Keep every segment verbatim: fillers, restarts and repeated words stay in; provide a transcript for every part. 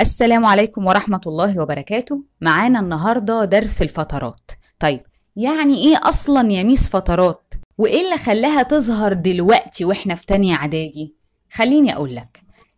السلام عليكم ورحمة الله وبركاته. معانا النهاردة درس الفترات. طيب يعني ايه اصلا يا ميس فترات؟ وايه اللي خلاها تظهر دلوقتي واحنا في تانية اعدادي؟ خليني اقولك،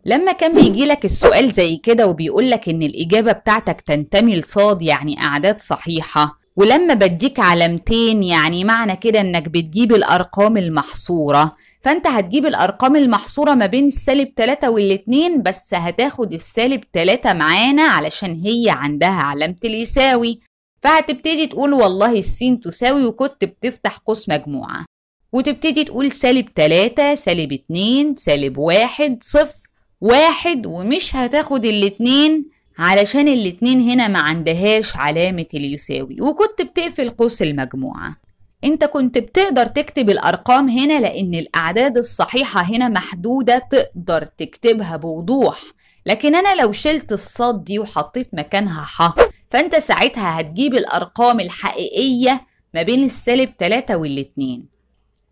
لما كان بيجيلك السؤال زي كده وبيقولك ان الاجابة بتاعتك تنتمي لصاد يعني اعداد صحيحة، ولما بديك علامتين يعني معنى كده انك بتجيب الارقام المحصورة، فانت هتجيب الارقام المحصورة ما بين السالب تلاتة والاتنين، بس هتاخد السالب تلاتة معانا علشان هي عندها علامة اليساوي، فهتبتدي تقول والله السين تساوي، وكنت بتفتح قوس مجموعة وتبتدي تقول سالب تلاتة سالب اتنين سالب واحد صفر واحد، ومش هتاخد الاتنين علشان الاتنين هنا ما عندهاش علامة اليساوي، وكنت بتقفل قوس المجموعة. انت كنت بتقدر تكتب الارقام هنا لان الاعداد الصحيحة هنا محدودة تقدر تكتبها بوضوح، لكن انا لو شلت الصاد دي وحطيت مكانها ح، فانت ساعتها هتجيب الارقام الحقيقية ما بين السالب تلاتة والاتنين.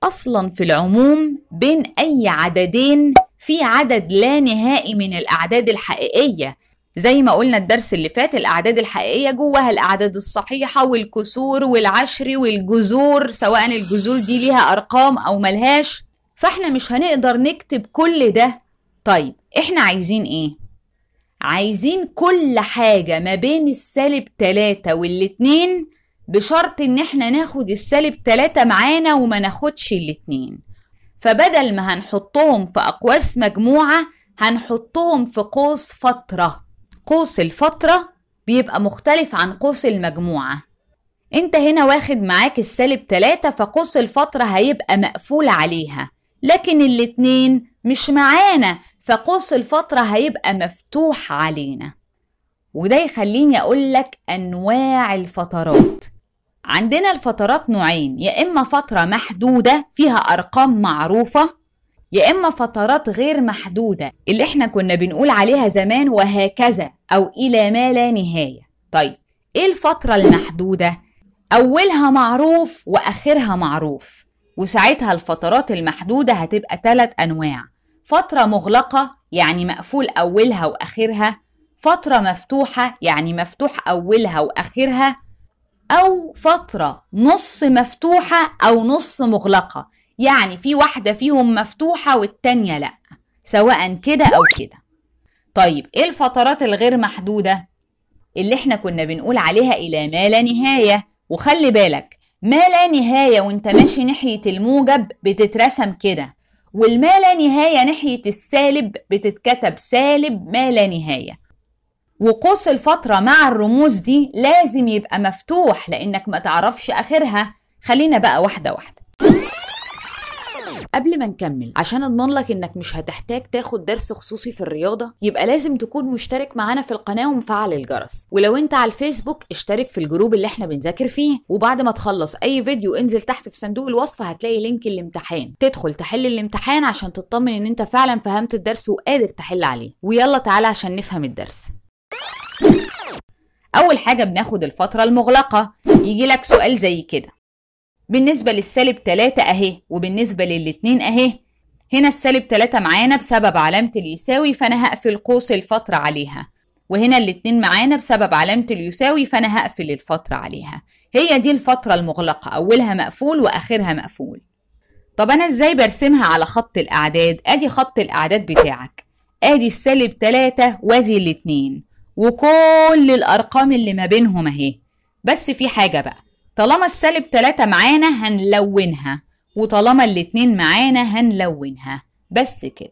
اصلا في العموم بين اي عددين في عدد لا نهائي من الاعداد الحقيقية، زي ما قلنا الدرس اللي فات الأعداد الحقيقية جواها الأعداد الصحيحة والكسور والعشر والجذور، سواء الجذور دي ليها أرقام أو ملهاش، فإحنا مش هنقدر نكتب كل ده. طيب إحنا عايزين إيه؟ عايزين كل حاجة ما بين السالب تلاتة والاتنين، بشرط إن إحنا ناخد السالب تلاتة معانا وما ناخدش الاتنين، فبدل ما هنحطهم في أقواس مجموعة هنحطهم في قوس فترة. قوس الفترة بيبقى مختلف عن قوس المجموعة. انت هنا واخد معاك السالب تلاتة، فقوس الفترة هيبقى مقفول عليها، لكن الاتنين مش معانا فقوس الفترة هيبقى مفتوح علينا. وده يخليني اقولك انواع الفترات. عندنا الفترات نوعين، يا اما فترة محدودة فيها ارقام معروفة، يا إما فترات غير محدودة اللي احنا كنا بنقول عليها زمان وهكذا أو إلى ما لا نهاية. طيب إيه الفترة المحدودة؟ أولها معروف وآخرها معروف، وساعتها الفترات المحدودة هتبقى ثلاث أنواع: فترة مغلقة يعني مقفول أولها وآخرها، فترة مفتوحة يعني مفتوح أولها وآخرها، أو فترة نص مفتوحة أو نص مغلقة، يعني في واحدة فيهم مفتوحة والتانية لأ، سواء كده أو كده. طيب إيه الفترات الغير محدودة؟ اللي إحنا كنا بنقول عليها إلى ما لا نهاية، وخلي بالك ما لا نهاية وإنت ماشي ناحية الموجب بتترسم كده، والما لا نهاية ناحية السالب بتتكتب سالب ما لا نهاية. وقوس الفترة مع الرموز دي لازم يبقى مفتوح لأنك ما تعرفش آخرها. خلينا بقى واحدة واحدة قبل ما نكمل، عشان اضمن لك انك مش هتحتاج تاخد درس خصوصي في الرياضه، يبقى لازم تكون مشترك معانا في القناه ومفعل الجرس، ولو انت على الفيسبوك اشترك في الجروب اللي احنا بنذاكر فيه، وبعد ما تخلص اي فيديو انزل تحت في صندوق الوصف هتلاقي لينك الامتحان، تدخل تحل الامتحان عشان تطمن ان انت فعلا فهمت الدرس وقادر تحل عليه. ويلا تعالى عشان نفهم الدرس. اول حاجه بناخد الفتره المغلقه. يجي لك سؤال زي كده: بالنسبة للسالب تلاتة اهي وبالنسبة للاتنين اهي، هنا السالب تلاتة معانا بسبب علامة اليساوي فانا هقفل قوس الفترة عليها، وهنا الاتنين معانا بسبب علامة اليساوي فانا هقفل الفترة عليها. هي دي الفترة المغلقة، اولها مقفول واخرها مقفول. طب انا ازاي برسمها على خط الاعداد؟ ادي خط الاعداد بتاعك، ادي السالب تلاتة وادي الاتنين وكل الارقام اللي ما بينهم اهي. بس في حاجة بقى، طالما السالب تلاتة معانا هنلونها، وطالما الاتنين معانا هنلونها، بس كده.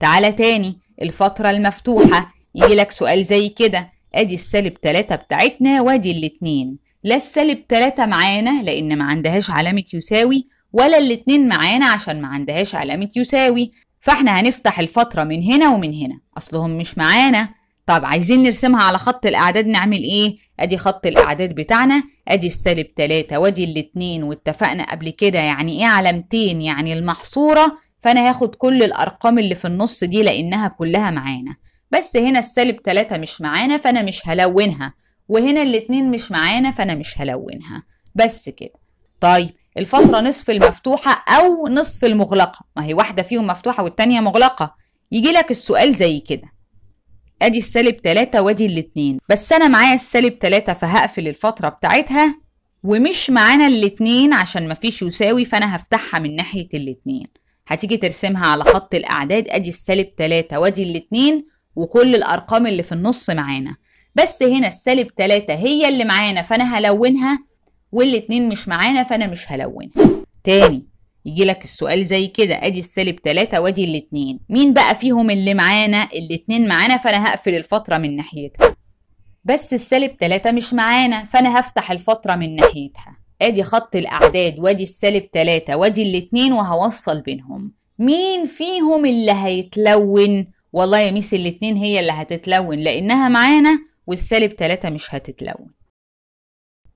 تعالى تاني الفترة المفتوحة. يجيلك سؤال زي كده: ادي السالب تلاتة بتاعتنا وادي الاتنين، لا السالب تلاتة معانا لان ما عندهاش علامة يساوي، ولا الاتنين معانا عشان ما عندهاش علامة يساوي، فاحنا هنفتح الفترة من هنا ومن هنا، اصلهم مش معانا. طب عايزين نرسمها على خط الاعداد نعمل ايه؟ ادي خط الاعداد بتاعنا، ادي السالب تلاتة وادي الاتنين، واتفقنا قبل كده يعني ايه علامتين يعني المحصورة، فانا هاخد كل الارقام اللي في النص دي لانها كلها معانا، بس هنا السالب تلاتة مش معانا فانا مش هلونها، وهنا الاتنين مش معانا فانا مش هلونها، بس كده. طيب الفترة نصف المفتوحة او نصف المغلقة، ما هي واحدة فيهم مفتوحة والتانية مغلقة. يجي لك السؤال زي كده: ادي السالب تلاتة وادي الاتنين، بس انا معايا السالب تلاتة فهقفل الفترة بتاعتها، ومش معانا الاتنين عشان مفيش يساوي، فانا هفتحها من ناحية الاتنين. هتيجي ترسمها على خط الاعداد، ادي السالب تلاتة وادي الاتنين وكل الارقام اللي في النص معانا، بس هنا السالب تلاتة هي اللي معانا فانا هلونها، والاتنين مش معانا فانا مش هلونها. تاني يجي لك السؤال زي كده، ادي السالب تلاتة وادي الاتنين، مين بقى فيهم اللي معانا؟ الاتنين معانا، فانا هقفل الفترة من ناحيتها. بس السالب تلاتة مش معانا فانا هفتح الفترة من ناحيتها، ادي خط الاعداد وادي السالب تلاتة وادي الاتنين وهوصل بينهم. مين فيهم اللي هيتلون؟ والله يا ميس الاتنين هي اللي هتتلون لانها معانا، والسالب تلاتة مش هتتلون.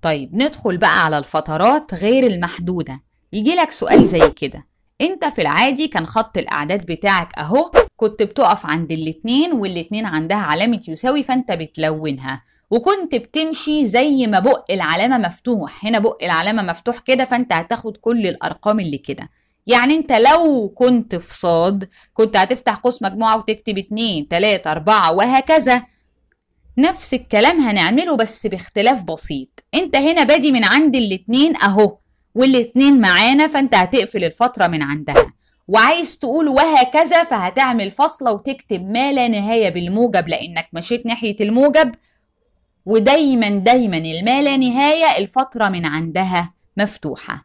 طيب ندخل بقى على الفترات غير المحدودة. يجي لك سؤال زي كده، انت في العادي كان خط الاعداد بتاعك اهو، كنت بتقف عند الاتنين والاتنين عندها علامة يساوي فانت بتلونها، وكنت بتمشي زي ما بق العلامة مفتوح، هنا بق العلامة مفتوح كده فانت هتاخد كل الارقام اللي كده. يعني انت لو كنت في صاد كنت هتفتح قوس مجموعة وتكتب اتنين تلاتة اربعة وهكذا. نفس الكلام هنعمله بس باختلاف بسيط، انت هنا بادي من عند الاتنين اهو والاتنين معانا فانت هتقفل الفترة من عندها، وعايز تقول وهكذا فهتعمل فاصلة وتكتب ما لا نهاية بالموجب لانك مشيت ناحية الموجب، ودايما دايما الما لا نهاية الفترة من عندها مفتوحة.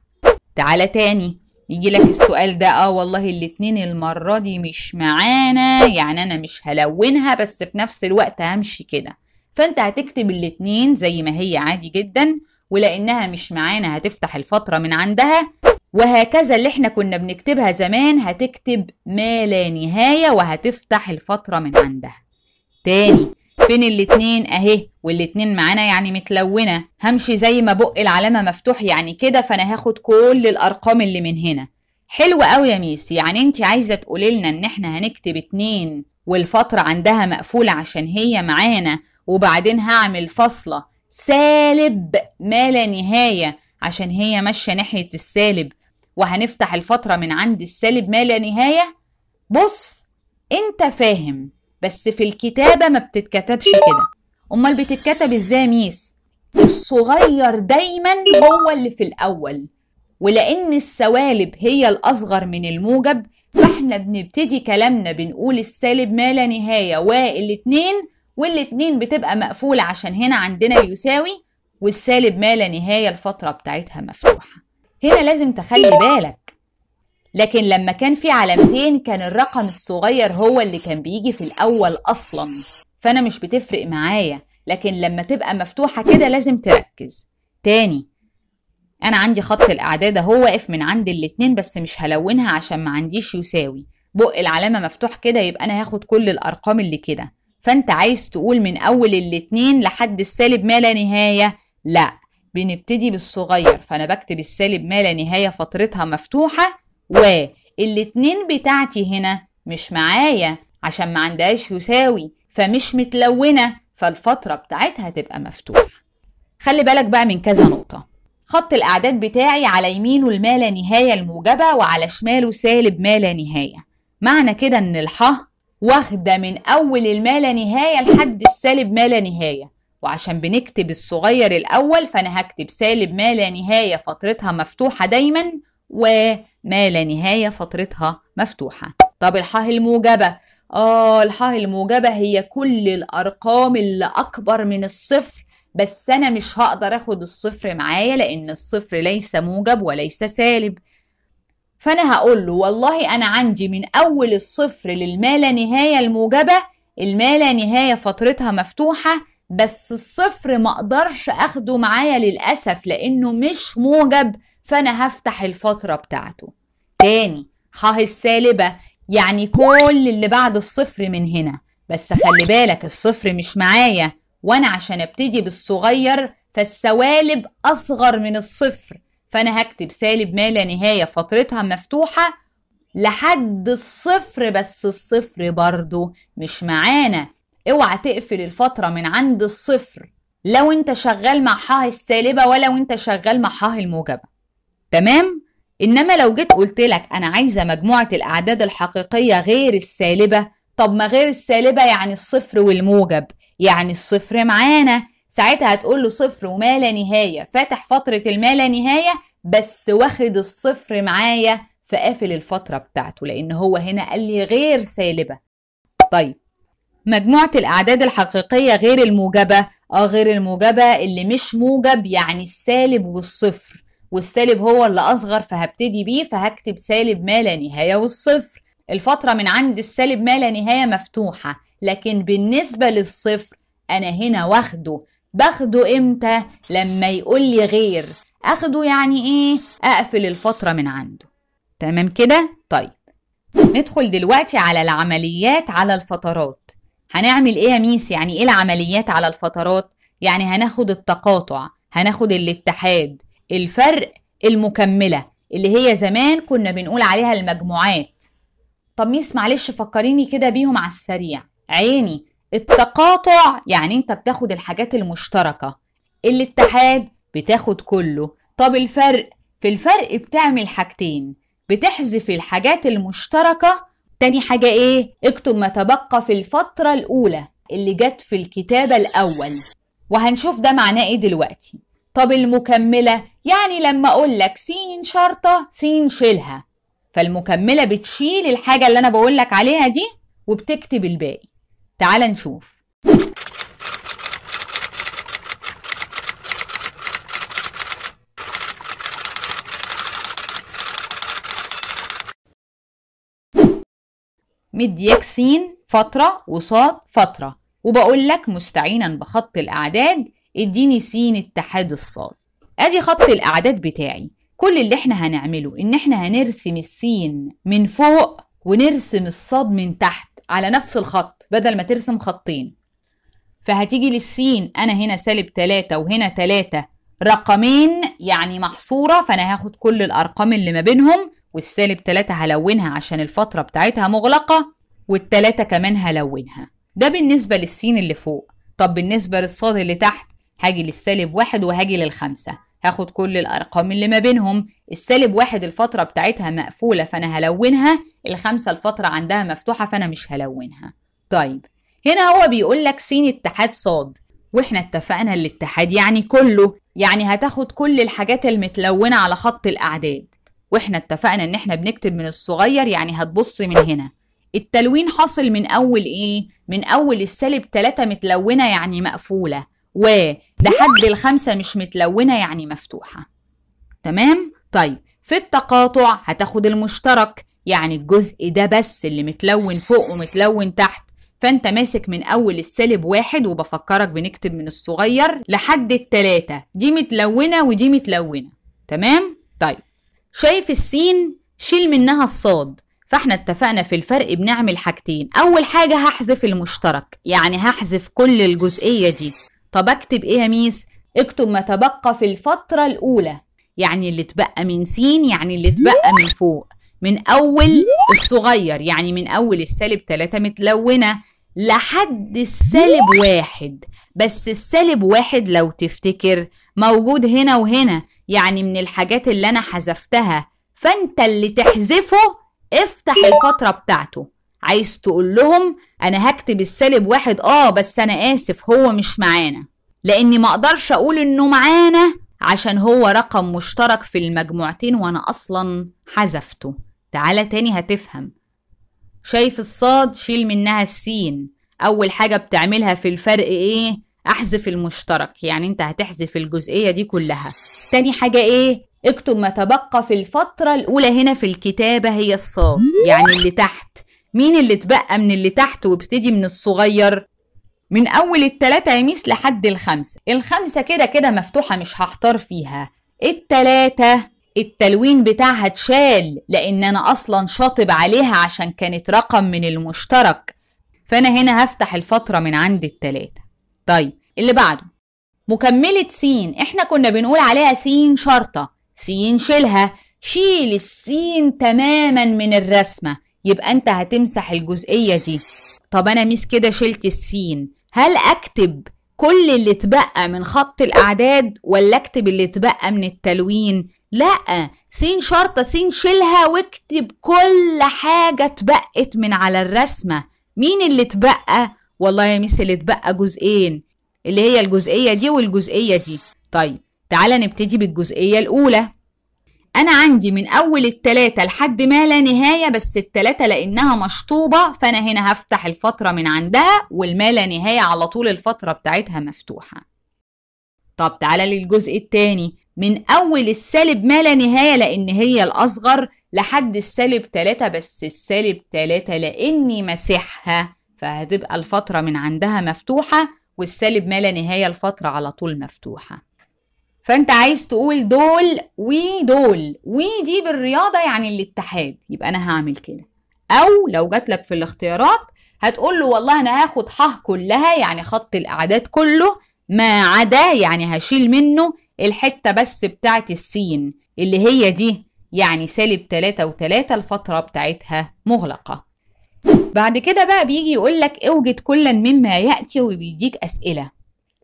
تعالى تاني يجي لك السؤال ده، اه والله الاتنين المرة دي مش معانا، يعني انا مش هلونها بس في نفس الوقت همشي كده، فانت هتكتب الاتنين زي ما هي عادي جدا، ولانها مش معانا هتفتح الفترة من عندها، وهكذا اللي احنا كنا بنكتبها زمان هتكتب ما لا نهاية وهتفتح الفترة من عندها. تاني فين الاتنين؟ اهي والاتنين معانا يعني متلونة، همشي زي ما بق العلامة مفتوح يعني كده، فانا هاخد كل الارقام اللي من هنا. حلو قوي يا ميس، يعني انت عايزة تقوللنا ان احنا هنكتب اتنين والفترة عندها مقفولة عشان هي معانا، وبعدين هعمل فاصلة سالب ما لا نهاية عشان هي ماشية ناحية السالب، وهنفتح الفترة من عند السالب ما لا نهاية. بص انت فاهم، بس في الكتابة ما بتتكتبش كده. امال بتتكتب ازاي ميس؟ الصغير دايما هو اللي في الاول، ولان السوالب هي الاصغر من الموجب فاحنا بنبتدي كلامنا بنقول السالب ما لا نهاية والاتنين، والاتنين بتبقى مقفولة عشان هنا عندنا يساوي، والسالب ما لا نهاية الفترة بتاعتها مفتوحة. هنا لازم تخلي بالك، لكن لما كان في علامتين كان الرقم الصغير هو اللي كان بيجي في الأول أصلا، فأنا مش بتفرق معايا، لكن لما تبقى مفتوحة كده لازم تركز. تاني أنا عندي خط الأعداد اهو واقف من عند الاتنين بس مش هلونها عشان ما عنديش يساوي، بق العلامة مفتوح كده يبقى أنا هاخد كل الأرقام اللي كده، فأنت عايز تقول من أول الاتنين لحد السالب ما لا نهاية، لا بنبتدي بالصغير، فأنا بكتب السالب ما لا نهاية فترتها مفتوحة، والاتنين بتاعتي هنا مش معايا عشان ما عندهاش يساوي فمش متلونة، فالفترة بتاعتها تبقى مفتوحة. خلي بالك بقى من كذا نقطة، خط الأعداد بتاعي على يمينه الما لا نهاية الموجبة وعلى شماله سالب ما لا نهاية، معنى كده إن الحاء واخدة من أول الما لا نهاية لحد السالب ما لا نهاية، وعشان بنكتب الصغير الأول فأنا هكتب سالب ما لا نهاية فترتها مفتوحة دايما، وما لا نهاية فترتها مفتوحة. طب الحاء الموجبة، آه الحاء الموجبة هي كل الأرقام اللي أكبر من الصفر، بس أنا مش هقدر أخد الصفر معايا لأن الصفر ليس موجب وليس سالب، فأنا هقول له والله أنا عندي من أول الصفر للما لا نهاية الموجبة الما لا نهاية فترتها مفتوحة، بس الصفر ما أقدرش أخده معايا للأسف لأنه مش موجب، فأنا هفتح الفترة بتاعته. تاني حاء السالبة يعني كل اللي بعد الصفر من هنا، بس خلي بالك الصفر مش معايا، وأنا عشان أبتدي بالصغير فالسوالب أصغر من الصفر، فأنا هكتب سالب ما لا نهاية فترتها مفتوحة لحد الصفر، بس الصفر برضو مش معانا، اوعى تقفل الفترة من عند الصفر لو انت شغال مع حاء السالبة ولا وانت شغال مع حاء الموجبة، تمام؟ إنما لو جيت قلت لك أنا عايزة مجموعة الأعداد الحقيقية غير السالبة طب ما غير السالبة يعني الصفر والموجب، يعني الصفر معانا، ساعتها هتقول له صفر وما لا نهاية، فاتح فترة الما لا نهاية بس واخد الصفر معايا فقافل الفترة بتاعته، لأن هو هنا قال لي غير سالبة. طيب مجموعة الأعداد الحقيقية غير الموجبة، اه غير الموجبة اللي مش موجب يعني السالب والصفر، والسالب هو اللي أصغر فهبتدي بيه، فهكتب سالب ما لا نهاية والصفر. الفترة من عند السالب ما لا نهاية مفتوحة، لكن بالنسبة للصفر أنا هنا واخده، باخده إمتى؟ لما يقول لي غير، أخده يعني إيه؟ أقفل الفترة من عنده. تمام كده؟ طيب ندخل دلوقتي على العمليات على الفترات. هنعمل إيه يا ميس؟ يعني إيه العمليات على الفترات؟ يعني هناخد التقاطع، هناخد الاتحاد، الفرق، المكملة اللي هي زمان كنا بنقول عليها المجموعات. طب ميس معلش فكريني كده بيهم على السريع. عيني، التقاطع يعني انت بتاخد الحاجات المشتركة، الاتحاد بتاخد كله. طب الفرق، في الفرق بتعمل حاجتين، بتحذف الحاجات المشتركة، تاني حاجة ايه؟ اكتب ما تبقى في الفترة الأولى اللي جت في الكتابة الأول، وهنشوف ده معناه ايه دلوقتي. طب المكملة يعني لما اقول لك سين شرطة سين شيلها، فالمكملة بتشيل الحاجة اللي أنا بقول لك عليها دي وبتكتب الباقي. تعال نشوف. مديك سين فترة وصاد فترة، وبقول لك مستعينا بخط الأعداد اديني سين اتحاد الصاد. ادي خط الأعداد بتاعي. كل اللي احنا هنعمله ان احنا هنرسم السين من فوق ونرسم الصاد من تحت على نفس الخط بدل ما ترسم خطين. فهتيجي للسين انا هنا سالب تلاتة وهنا تلاتة، رقمين يعني محصورة، فانا هاخد كل الارقام اللي ما بينهم، والسالب تلاتة هلونها عشان الفترة بتاعتها مغلقة، والتلاتة كمان هلونها. ده بالنسبة للسين اللي فوق. طب بالنسبة للصاد اللي تحت هاجي للسالب واحد وهاجي للخمسة، هاخد كل الارقام اللي ما بينهم، السالب واحد الفتره بتاعتها مقفوله فانا هلونها، الخمسه الفتره عندها مفتوحه فانا مش هلونها. طيب هنا هو بيقول لك سين اتحاد صاد، واحنا اتفقنا الاتحاد يعني كله، يعني هتاخد كل الحاجات المتلونه على خط الاعداد، واحنا اتفقنا ان احنا بنكتب من الصغير، يعني هتبص من هنا التلوين حاصل من اول ايه؟ من اول السالب تلاتة متلونه يعني مقفوله، ولحد الخمسة مش متلونة يعني مفتوحة. تمام؟ طيب في التقاطع هتاخد المشترك، يعني الجزء ده بس اللي متلون فوق ومتلون تحت، فانت ماسك من اول السالب واحد، وبفكرك بنكتب من الصغير لحد التلاتة، دي متلونة ودي متلونة. تمام؟ طيب شايف السين؟ شيل منها الصاد، فاحنا اتفقنا في الفرق بنعمل حاجتين. اول حاجة هحذف المشترك، يعني هحذف كل الجزئية دي. طب اكتب ايه يا ميس؟ اكتب ما تبقى في الفترة الأولى، يعني اللي اتبقى من سين، يعني اللي اتبقى من فوق من أول الصغير، يعني من أول السالب تلاتة متلونة لحد السالب واحد، بس السالب واحد لو تفتكر موجود هنا وهنا، يعني من الحاجات اللي أنا حذفتها، فأنت اللي تحذفه افتح الفترة بتاعته. عايز تقول لهم انا هكتب السالب واحد اه بس انا اسف هو مش معانا، لاني ما اقدرش اقول انه معانا عشان هو رقم مشترك في المجموعتين وانا اصلا حذفته. تعالى تاني هتفهم. شايف الصاد؟ شيل منها السين. اول حاجة بتعملها في الفرق ايه؟ احذف المشترك، يعني انت هتحذف الجزئية دي كلها. تاني حاجة ايه؟ اكتب ما تبقى في الفترة الاولى، هنا في الكتابة هي الصاد، يعني اللي تحت. مين اللي اتبقى من اللي تحت وابتدي من الصغير؟ من اول التلاتة يا ميس لحد الخمسة. الخمسة كده كده مفتوحة مش هحتار فيها. التلاتة التلوين بتاعها اتشال، لان انا اصلا شاطب عليها عشان كانت رقم من المشترك، فانا هنا هفتح الفترة من عند التلاتة. طيب اللي بعده مكملة سين، احنا كنا بنقول عليها سين شرطة سين شيلها، شيل السين تماما من الرسمة، يبقى انت هتمسح الجزئية دي. طب انا ميس كده شلت السين، هل اكتب كل اللي اتبقى من خط الاعداد ولا اكتب اللي اتبقى من التلوين؟ لا، سين شرطة سين شيلها واكتب كل حاجة اتبقت من على الرسمة، مين اللي اتبقى؟ والله يا ميس اللي اتبقى جزئين، اللي هي الجزئية دي والجزئية دي. طيب تعالى نبتدي بالجزئية الأولى. أنا عندي من أول التلاتة لحد ما لا نهاية، بس التلاتة لأنها مشطوبة فأنا هنا هفتح الفترة من عندها، والما لا نهاية على طول الفترة بتاعتها مفتوحة. طب تعالى للجزء التاني، من أول السالب ما لا نهاية لأن هي الأصغر لحد السالب تلاتة، بس السالب تلاتة لأني مسحها فهتبقى الفترة من عندها مفتوحة، والسالب ما لا نهاية الفترة على طول مفتوحة. فانت عايز تقول دول ودول، ودي بالرياضة يعني الاتحاد، يبقى انا هعمل كده. او لو جات لك في الاختيارات هتقول له والله انا هاخد ح كلها، يعني خط الاعداد كله ما عدا، يعني هشيل منه الحتة بس بتاعة السين اللي هي دي، يعني سالب تلاتة وتلاتة الفترة بتاعتها مغلقة. بعد كده بقى بيجي يقول لك اوجد كلا مما يأتي، وبيديك اسئلة.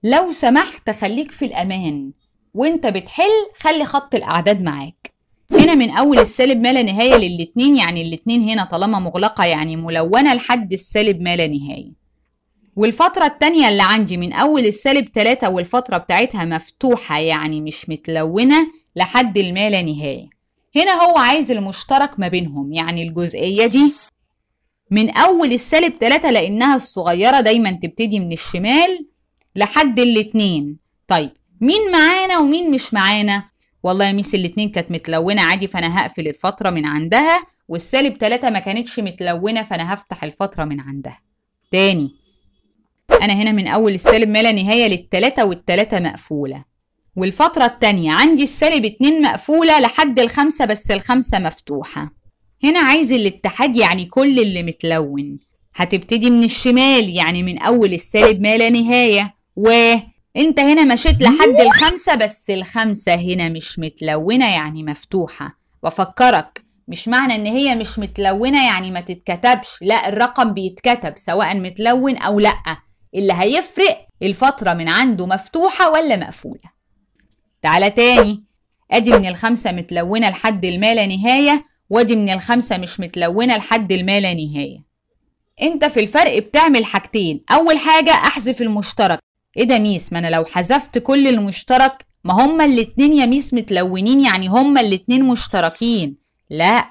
لو سمحت خليك في الامان وانت بتحل، خلي خط الاعداد معاك. هنا من اول السالب ما لا نهايه للاتنين، يعني الاتنين هنا طالما مغلقه يعني ملونه لحد السالب ما لا نهايه. والفتره الثانيه اللي عندي من اول السالب تلاتة والفتره بتاعتها مفتوحه يعني مش متلونه لحد الما لا نهايه. هنا هو عايز المشترك ما بينهم، يعني الجزئيه دي من اول السالب تلاتة لانها الصغيره دايما تبتدي من الشمال لحد الاتنين. طيب مين معانا ومين مش معانا؟ والله يا ميس الاتنين كانت متلونة عادي، فأنا هقفل الفترة من عندها، والسالب تلاتة ما كانتش متلونة فأنا هفتح الفترة من عندها. تاني أنا هنا من أول السالب ما لا نهاية للتلاتة والتلاتة مقفولة، والفترة التانية عندي السالب اتنين مقفولة لحد الخمسة بس الخمسة مفتوحة. هنا عايز الاتحاد يعني كل اللي متلون، هتبتدي من الشمال يعني من أول السالب ما لا نهاية، و انت هنا مشيت لحد الخمسة بس الخمسة هنا مش متلونة يعني مفتوحة. وافكرك، مش معنى ان هي مش متلونة يعني ما تتكتبش، لا الرقم بيتكتب سواء متلون او لا، اللي هيفرق الفترة من عنده مفتوحة ولا مقفولة. تعالى تاني، ادي من الخمسة متلونة لحد الما لا نهاية، وادي من الخمسة مش متلونة لحد الما لا نهاية. انت في الفرق بتعمل حاجتين، اول حاجة احذف المشترك. ايه ده ميس، ما انا لو حذفت كل المشترك ما هما الاتنين يا ميس متلونين، يعني هما الاتنين مشتركين. لا،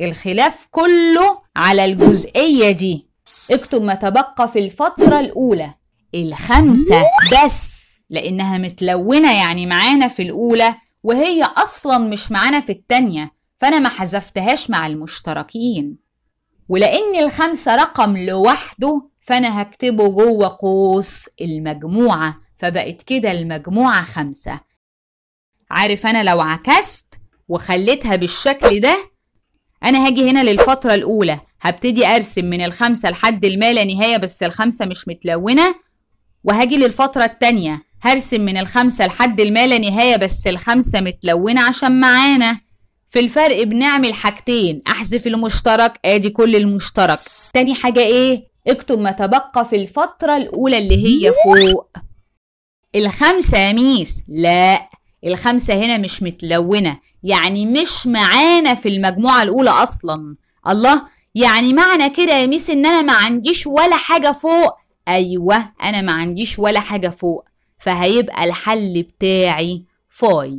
الخلاف كله على الجزئية دي. اكتب ما تبقى في الفترة الأولى، الخمسة بس لأنها متلونة يعني معانا في الأولى، وهي أصلا مش معانا في التانية، فأنا ما حذفتهاش مع المشتركين. ولأن الخمسة رقم لوحده فأنا هكتبه جوه قوس المجموعة، فبقت كده المجموعة خمسة. عارف أنا لو عكست وخليتها بالشكل ده، أنا هاجي هنا للفترة الأولى هبتدي أرسم من الخمسة لحد الما لا نهاية بس الخمسة مش متلونة، وهاجي للفترة التانية هرسم من الخمسة لحد الما لا نهاية بس الخمسة متلونة عشان معانا. في الفرق بنعمل حاجتين، أحذف المشترك، آدي كل المشترك. تاني حاجة إيه؟ اكتب ما تبقى في الفترة الأولى اللي هي فوق. الخمسة يا ميس، لا الخمسة هنا مش متلونة يعني مش معانا في المجموعة الأولى أصلا. الله، يعني معنى كده يا ميس إن أنا ما عنديش ولا حاجة فوق. أيوه، أنا ما عنديش ولا حاجة فوق، فهيبقى الحل بتاعي فاي.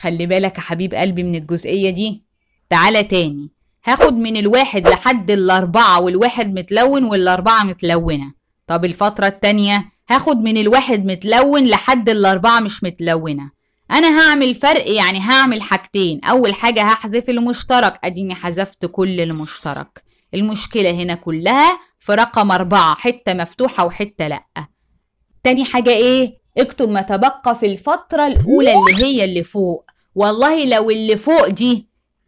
خلي بالك يا حبيب قلبي من الجزئية دي. تعالى تاني، هاخد من الواحد لحد الاربعة، والواحد متلون والاربعة متلونة. طب الفترة التانية هاخد من الواحد متلون لحد الاربعة مش متلونة. انا هعمل فرق، يعني هعمل حاجتين، اول حاجة هحذف المشترك، اديني حذفت كل المشترك. المشكلة هنا كلها في رقم اربعة، حتة مفتوحة وحتة لأ. تاني حاجة ايه؟ اكتب ما تبقى في الفترة الاولى اللي هي اللي فوق. والله لو اللي فوق دي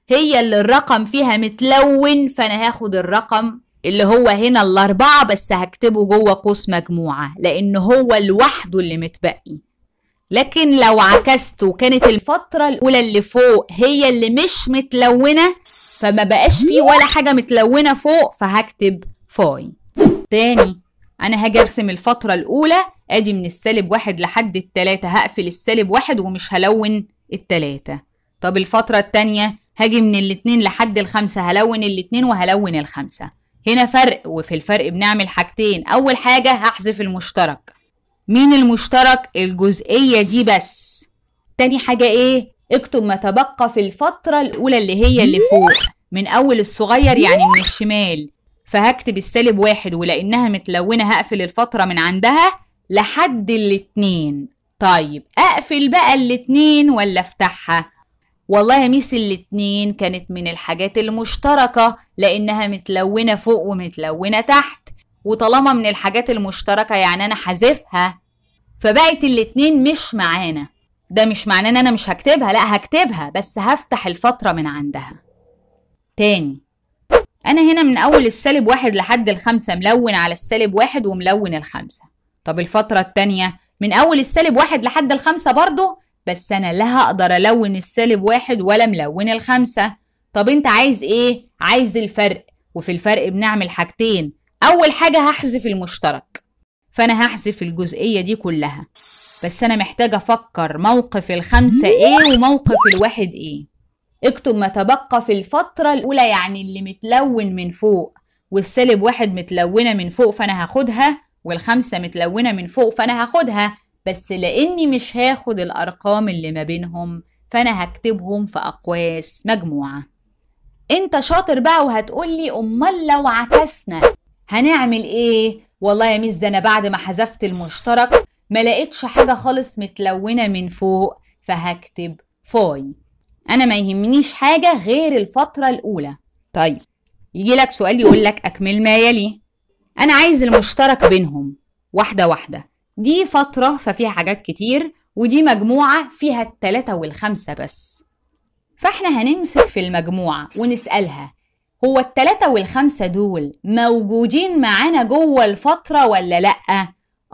هي اللي الرقم فيها متلون، فأنا هاخد الرقم اللي هو هنا الأربعة بس هكتبه جوه قوس مجموعة، لأن هو لوحده اللي متبقي. لكن لو عكست وكانت الفترة الأولى اللي فوق هي اللي مش متلونة، فما بقاش فيه ولا حاجة متلونة فوق، فهكتب فاي. تاني أنا هاجي أرسم الفترة الأولى، أدي من السالب واحد لحد التلاتة، هقفل السالب واحد ومش هلون التلاتة. طب الفترة التانية هاجي من الاتنين لحد الخمسة، هلون الاتنين وهلون الخمسة. هنا فرق، وفي الفرق بنعمل حاجتين. اول حاجه هحذف المشترك. مين المشترك؟ الجزئيه دي بس. تاني حاجه ايه؟ اكتب ما تبقى في الفتره الاولى اللي هي اللي فوق من اول الصغير، يعني من الشمال، فهكتب السالب واحد، ولانها متلونه هقفل الفتره من عندها لحد الاتنين. طيب اقفل بقى الاتنين ولا افتحها؟ والله يا ميس الاتنين كانت من الحاجات المشتركة لأنها متلونة فوق ومتلونة تحت، وطالما من الحاجات المشتركة يعني أنا حذفها، فبقت الاتنين مش معانا. ده مش معناه إن أنا مش هكتبها، لأ هكتبها، بس هفتح الفترة من عندها. تاني، أنا هنا من أول السالب واحد لحد الخمسة ملون على السالب واحد وملون الخمسة. طب الفترة التانية من أول السالب واحد لحد الخمسة برضه، بس أنا لا هقدر ألون السالب واحد ولا ملون الخمسة. طب أنت عايز إيه؟ عايز الفرق، وفي الفرق بنعمل حاجتين. أول حاجة هحذف المشترك، فأنا هحذف الجزئية دي كلها، بس أنا محتاجة أفكر موقف الخمسة إيه وموقف الواحد إيه. اكتب ما تبقى في الفترة الأولى، يعني اللي متلون من فوق، والسالب واحد متلونة من فوق فأنا هاخدها، والخمسة متلونة من فوق فأنا هاخدها، بس لاني مش هاخد الارقام اللي ما بينهم فانا هكتبهم في اقواس مجموعه. انت شاطر بقى وهتقولي امال لو عكسنا هنعمل ايه؟ والله يا ميس ده انا بعد ما حذفت المشترك ما لقيتش حاجه خالص متلونه من فوق، فهكتب فاي. انا ما يهمنيش حاجه غير الفتره الاولى. طيب يجي لك سؤال يقول لك اكمل ما يلي. انا عايز المشترك بينهم واحده واحده. دي فترة ففيها حاجات كتير، ودي مجموعة فيها التلاتة والخمسة بس، فاحنا هنمسك في المجموعة ونسألها هو التلاتة والخمسة دول موجودين معانا جوه الفترة ولا لأ؟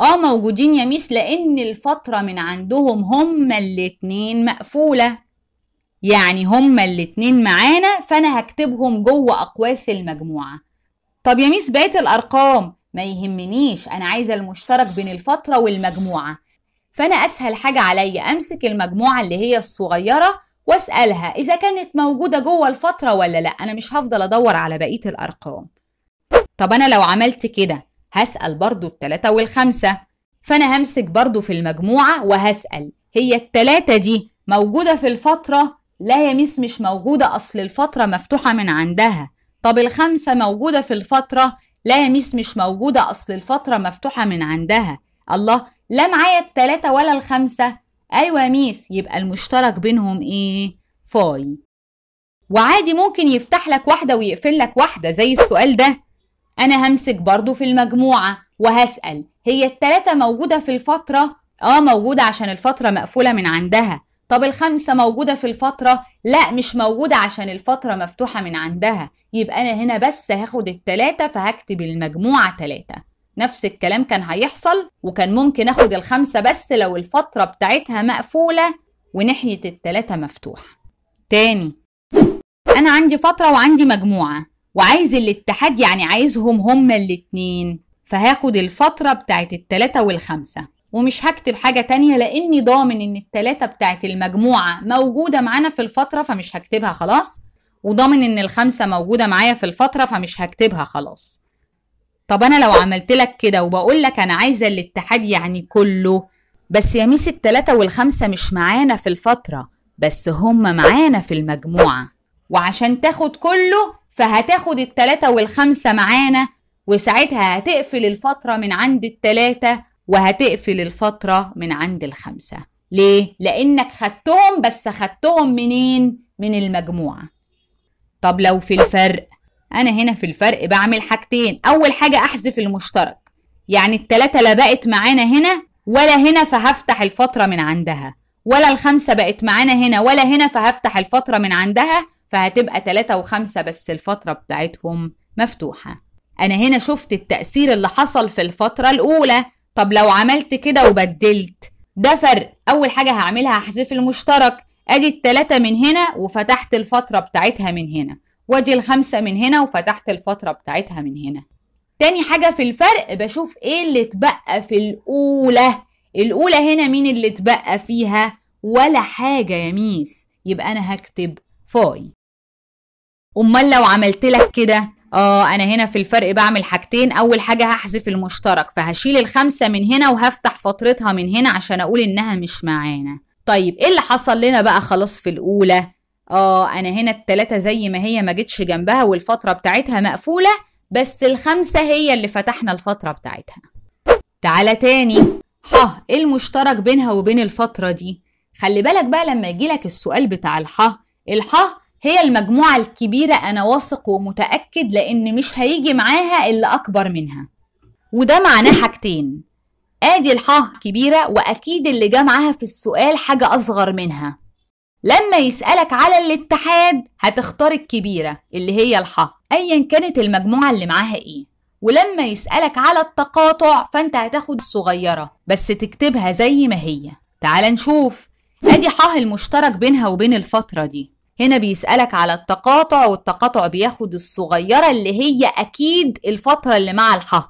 اه موجودين يا ميس، لأن الفترة من عندهم هما الاتنين مقفولة، يعني هما الاتنين معانا فأنا هكتبهم جوه أقواس المجموعة. طب يا ميس بقية الأرقام ما يهمنيش، أنا عايزة المشترك بين الفترة والمجموعة، فأنا أسهل حاجة عليا أمسك المجموعة اللي هي الصغيرة وأسألها إذا كانت موجودة جوه الفترة ولا لأ، أنا مش هفضل أدور على بقية الأرقام. طب أنا لو عملت كده هسأل برضو التلاتة والخمسة، فأنا همسك برضو في المجموعة وهسأل هي التلاتة دي موجودة في الفترة؟ لا يا ميس مش موجودة، أصل الفترة مفتوحة من عندها. طب الخمسة موجودة في الفترة؟ لا يا ميس مش موجودة، أصل الفترة مفتوحة من عندها. الله، لا معايا التلاتة ولا الخمسة. أيوة يا ميس، يبقى المشترك بينهم إيه؟ فاي. وعادي ممكن يفتح لك واحدة ويقفل لك واحدة زي السؤال ده. أنا همسك برضو في المجموعة وهسأل هي التلاتة موجودة في الفترة؟ آه موجودة عشان الفترة مقفولة من عندها. طب الخمسة موجودة في الفترة؟ لا مش موجودة عشان الفترة مفتوحة من عندها، يبقى أنا هنا بس هاخد التلاتة فهكتب المجموعة تلاتة. نفس الكلام كان هيحصل، وكان ممكن اخد الخمسة بس لو الفترة بتاعتها مقفولة وناحية التلاتة مفتوحة. تاني، أنا عندي فترة وعندي مجموعة وعايز الاتحاد، يعني عايزهم هما الاتنين، فهاخد الفترة بتاعت التلاتة والخمسة ومش هكتب حاجة تانية لأني ضامن إن التلاتة بتاعت المجموعة موجودة معانا في الفترة فمش هكتبها خلاص، وضامن إن الخمسة موجودة معايا في الفترة فمش هكتبها خلاص. طب أنا لو عملتلك كده وبقولك أنا عايزة الاتحاد يعني كله، بس يا ميس التلاتة والخمسة مش معانا في الفترة بس هما معانا في المجموعة، وعشان تاخد كله فهتاخد التلاتة والخمسة معانا، وساعتها هتقفل الفترة من عند التلاتة وهتقفل الفترة من عند الخمسة. ليه؟ لأنك خدتهم، بس خدتهم منين؟ من المجموعة. طب لو في الفرق، أنا هنا في الفرق بعمل حاجتين. أول حاجة أحذف المشترك، يعني التلاتة لا بقت معانا هنا ولا هنا فهفتح الفترة من عندها، ولا الخمسة بقت معانا هنا ولا هنا فهفتح الفترة من عندها، فهتبقى تلاتة وخمسة بس الفترة بتاعتهم مفتوحة. أنا هنا شفت التأثير اللي حصل في الفترة الأولى. طب لو عملت كده وبدلت، ده فرق. اول حاجه هعملها هحذف المشترك، ادي التلاته من هنا وفتحت الفتره بتاعتها من هنا، وادي الخمسه من هنا وفتحت الفتره بتاعتها من هنا. تاني حاجه في الفرق بشوف ايه اللي اتبقى في الاولى. الاولى هنا مين اللي اتبقى فيها؟ ولا حاجه يا ميس، يبقى انا هكتب فاي. امال لو عملت لك كده، اه انا هنا في الفرق بعمل حاجتين. اول حاجه هحذف المشترك، فهشيل الخمسه من هنا وهفتح فترتها من هنا عشان اقول انها مش معانا. طيب ايه اللي حصل لنا بقى خلاص في الاولى؟ اه انا هنا التلاته زي ما هي ما جتش جنبها والفتره بتاعتها مقفوله، بس الخمسه هي اللي فتحنا الفتره بتاعتها. تعالى تاني، ح ايه المشترك بينها وبين الفتره دي؟ خلي بالك بقى لما يجيلك السؤال بتاع الح، الح هي المجموعة الكبيرة أنا واثق ومتأكد لأن مش هيجي معاها اللي أكبر منها، وده معناه حاجتين. آدي الحاء كبيرة وأكيد اللي جا معاها في السؤال حاجة أصغر منها. لما يسألك على الاتحاد هتختار الكبيرة اللي هي الحاء أيا كانت المجموعة اللي معاها إيه، ولما يسألك على التقاطع فأنت هتاخد الصغيرة بس تكتبها زي ما هي. تعال نشوف، آدي حاء المشترك بينها وبين الفترة دي، هنا بيسألك على التقاطع والتقاطع بياخد الصغيرة اللي هي أكيد الفترة اللي مع الحاء،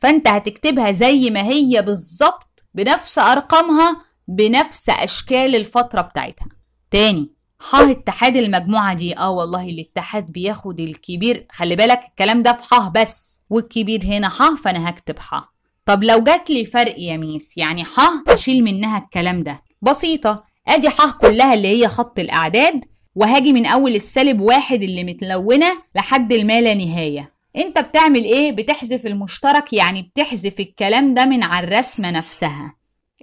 فأنت هتكتبها زي ما هي بالظبط بنفس أرقامها بنفس أشكال الفترة بتاعتها. تاني، حاء اتحاد المجموعة دي، اه والله الاتحاد بياخد الكبير، خلي بالك الكلام ده في حاء بس والكبير هنا حاء فأنا هكتب حاء. طب لو جات لي فرق يا ميس يعني حاء أشيل منها الكلام ده، بسيطة. أدي حاء كلها اللي هي خط الأعداد، وهاجي من أول السالب واحد اللي متلونة لحد الما لا نهاية. أنت بتعمل إيه؟ بتحذف المشترك، يعني بتحذف الكلام ده من على الرسمة نفسها.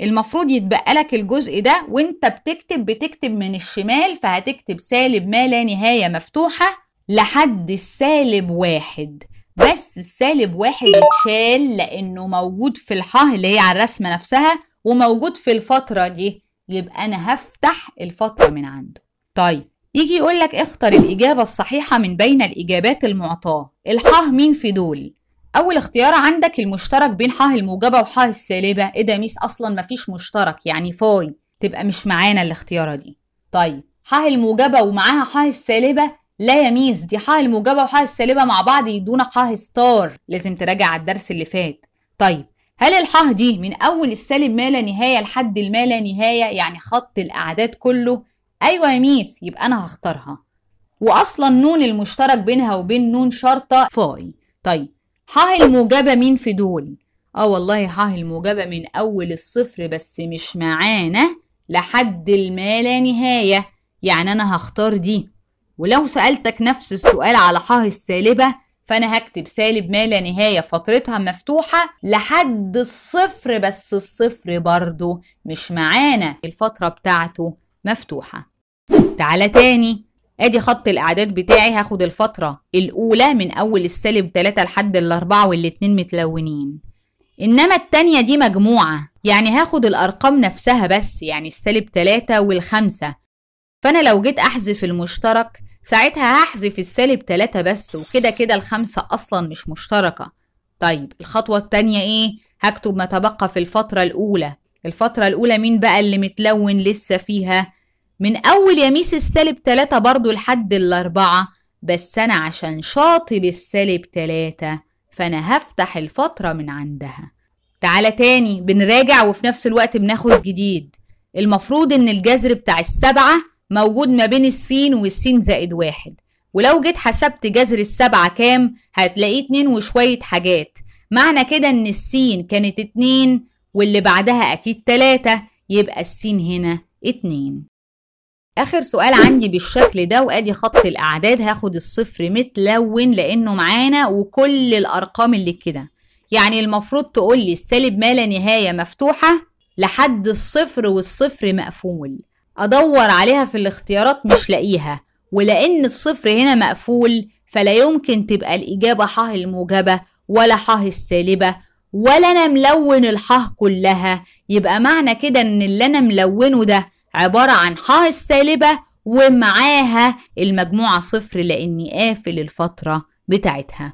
المفروض يتبقى لك الجزء ده وأنت بتكتب بتكتب من الشمال، فهتكتب سالب ما لا نهاية مفتوحة لحد السالب واحد، بس السالب واحد اتشال لأنه موجود في الحاء اللي هي على الرسمة نفسها وموجود في الفترة دي، يبقى أنا هفتح الفترة من عنده. طيب يجي يقولك اختر الإجابة الصحيحة من بين الإجابات المعطاة، الحاء مين في دول؟ أول اختيار عندك المشترك بين حاء الموجبة وحاء السالبة. إيه ده ميس أصلا مفيش مشترك يعني فاي، تبقى مش معانا الاختيارة دي. طيب حاء الموجبة ومعاها حاء السالبة؟ لا يا ميس، دي حاء الموجبة وحاء السالبة مع بعض يدونا حاء ستار، لازم تراجع على الدرس اللي فات. طيب هل الحاء دي من أول السالب ما لا نهاية لحد الما لا نهاية يعني خط الأعداد كله؟ أيوة يا ميس، يبقى أنا هختارها. وأصلا نون المشترك بينها وبين نون شرطة فاي. طيب حاء الموجبة مين في دول؟ اه والله حاء الموجبة من أول الصفر بس مش معانا لحد الما لا نهاية، يعني أنا هختار دي. ولو سألتك نفس السؤال على حاء السالبة فأنا هكتب سالب ما لا نهاية فترتها مفتوحة لحد الصفر، بس الصفر برضو مش معانا الفترة بتاعته مفتوحة. تعالى تاني، ادي خط الاعداد بتاعي هاخد الفترة الاولى من اول السالب تلاتة لحد الاربعة والاتنين متلونين، انما التانية دي مجموعة يعني هاخد الارقام نفسها بس، يعني السالب تلاتة والخمسة، فانا لو جيت احذف المشترك ساعتها هحذف السالب تلاتة بس، وكده كده الخمسة اصلا مش مشتركة. طيب الخطوة التانية ايه؟ هكتب ما تبقى في الفترة الاولى. الفترة الاولى مين بقى اللي متلون لسه فيها؟ من أول يا ميس السالب تلاتة برضو لحد الأربعة، بس أنا عشان شاطر السالب تلاتة فأنا هفتح الفترة من عندها. تعالى تاني، بنراجع وفي نفس الوقت بناخد جديد. المفروض إن الجذر بتاع السبعة موجود ما بين السين والسين زائد واحد، ولو جيت حسبت جذر السبعة كام هتلاقيه اتنين وشوية حاجات، معنى كده إن السين كانت اتنين واللي بعدها أكيد تلاتة، يبقى السين هنا اتنين. آخر سؤال عندي بالشكل ده، وأدي خط الأعداد هاخد الصفر متلون لأنه معانا وكل الأرقام اللي كده، يعني المفروض تقولي السالب ما لا نهاية مفتوحة لحد الصفر والصفر مقفول. أدور عليها في الاختيارات مش لاقيها، ولأن الصفر هنا مقفول فلا يمكن تبقى الإجابة حاء الموجبة ولا حاء السالبة، ولا أنا ملون الحاء كلها، يبقى معنى كده إن اللي أنا ملونه ده عبارة عن حاء السالبة ومعاها المجموعة صفر لأني قافل الفترة بتاعتها.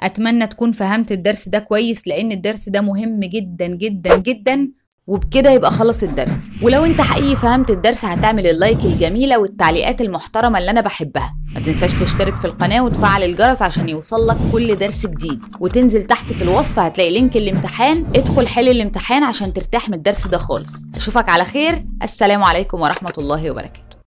أتمنى تكون فهمت الدرس ده كويس لأن الدرس ده مهم جدا جدا جدا. وبكده يبقى خلص الدرس، ولو انت حقيقي فهمت الدرس هتعمل اللايك الجميلة والتعليقات المحترمة اللي انا بحبها. ما تنساش تشترك في القناة وتفعل الجرس عشان يوصلك كل درس جديد، وتنزل تحت في الوصف هتلاقي لينك الامتحان، ادخل حل الامتحان عشان ترتاح من الدرس ده خالص. اشوفك على خير، السلام عليكم ورحمة الله وبركاته.